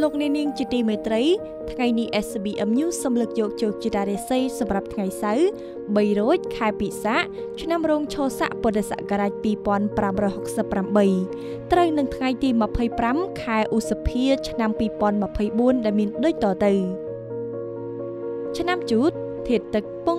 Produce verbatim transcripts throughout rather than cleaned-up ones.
លោកអ្នកនាងជាទីមេត្រីថ្ងៃនេះ เอส บี เอ็ม News សំឡឹកយកជោគជតារេសីសម្រាប់ថ្ងៃសៅរ៍ បីរោច ខែពិសាឆ្នាំរោងឆោស័កពុរសករាជ ពីរពាន់ប្រាំរយហិកប្រាំបីត្រូវនឹងថ្ងៃទី ម្ភៃប្រាំ ខែឧសភាឆ្នាំ ពីរពាន់ម្ភៃបួន ដែលមានដូចតទៅឆ្នាំជូត ធិតទឹកពង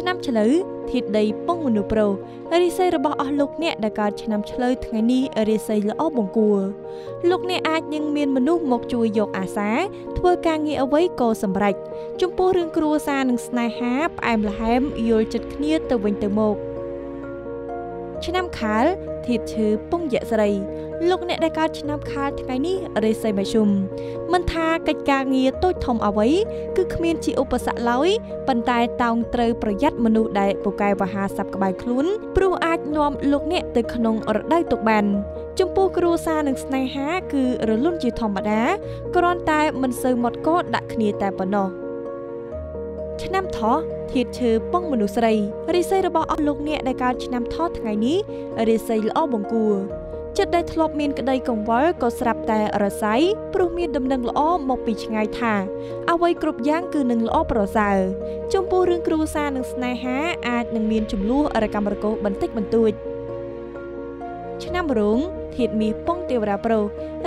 ឆ្នាំខាលធៀបឈើពងយៈស្រីលោកអ្នកដែលកើតឆ្នាំខាលថ្ងៃនេះរិស័យមធ្យមមិនថាកិច្ចការងារតូចធំអ្វីគឺគ្មានជាឧបសគ្គឡើយប៉ុន្តែតោងត្រូវប្រយ័ត្នមនុស្សដែលពូកែបហាសັບក្បាយខ្លួនព្រោះអាចនាំលោកអ្នកទៅក្នុងរដូវទុកបានចំពោះគ្រួសារនិងស្នេហាគឺរលុនជាធម្មតាគ្រាន់តែមិនសូវមកកកដាក់គ្នាតែប៉ុណ្ណោះ ឆ្នាំថោះធៀបឈើពងមនុស្សស្រីរិស័យរបស់អស់លោកអ្នកដែលកើតឆ្នាំថោះថ្ងៃនេះរិស័យល្អបង្គួរ ចិត្តដែលធ្លាប់មានក្តីកង្វល់ក៏ស្រាប់តែរស័យព្រោះមានដំណឹងល្អមកពីឆ្ងាយថាអ្វីគ្រប់យ៉ាងគឺនឹងល្អប្រសើរចំពោះរឿងគ្រួសារនិងស្នេហាអាចនឹងមានចំនួនឬកម្មរកោបន្តិចបន្តួចឆ្នាំរងធៀបមាសពងទេវរាប្រោ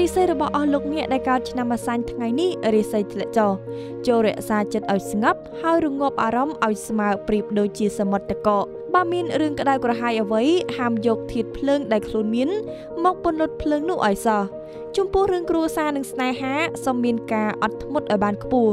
រិស័យរបស់អស់លោកអ្នកដែលកើតឆ្នាំម្សាញ់ថ្ងៃនេះរិស័យធ្លាក់ចុះចូលរក្សាចិត្តឲ្យស្ងប់ហើយរងាប់អារម្មណ៍ឲ្យស្មើប្រៀបដូចជាសមុទ្រតកកបើមានរឿងក្តៅក្រហាយអ្វីហាមយកធាតុភ្លើងដែលខ្លួនមានមកពន្លត់ភ្លើងនោះឲ្យសោះចំពោះរឿងគ្រួសារនិងស្នេហាសូមមានការអត់ធ្មត់ឲ្យបានខ្ពស់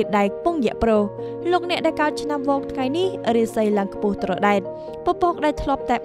ធាតដែកពងយៈប្រោ លោកអ្នកដែលកើតឆ្នាំរកាថ្ងៃនេះរាសីមជ្ឈមចូលប្រកបកិច្ចកា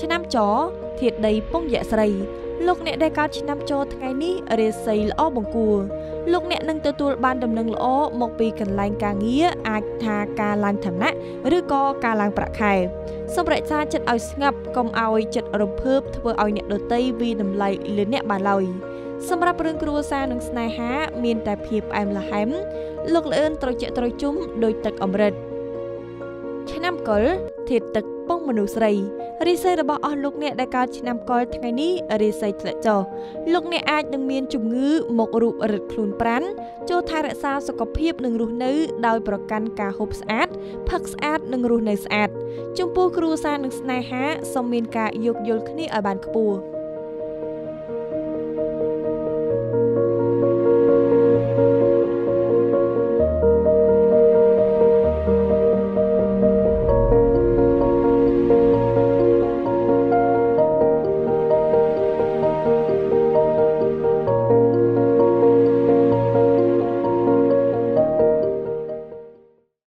ឆ្នាំច័រធាតុដីពងយៈស្រីលោកអ្នកដែលកើតឆ្នាំច័រថ្ងៃនេះរាសីល្អបង្គួរ លោកអ្នកនឹងទទួលបានដំណឹងល្អមកពីកន្លែងការងារអាចថាការឡើងឋានៈឬក៏ការឡើងប្រាក់ខែសម្រាប់ចាចិត្តឲ្យស្ងប់កុំឲ្យចិត្តរំភើបធ្វើឲ្យអ្នកដទៃវាតម្លៃលើអ្នកបានឡើយសម្រាប់រឿងគ្រួសារនិងស្នេហាមានតែភាពផ្អែមល្ហែមលោកលឿនត្រជាក់ត្រជុំដោយទឹកអម្រឹតឆ្នាំកុលធាតុទឹកពងមនុស្សស្រី រិស័យរបស់អស់លោកអ្នកដែលកើតឆ្នាំកុលថ្ងៃនេះរិស័យធ្លាក់ចុះលោកអ្នកអាចនឹងមានជំងឺមុខរូបរឹតខ្លួនប្រាណចូលថែរក្សាសុខភាពនិងរស់នៅដោយប្រកាន់ការហូបស្អាតផឹកស្អាតនិងរស់នៅស្អាតចំពោះគ្រួសារនិងស្នេហាសូមមានការយោគយល់គ្នាឲ្យបានខ្ពស់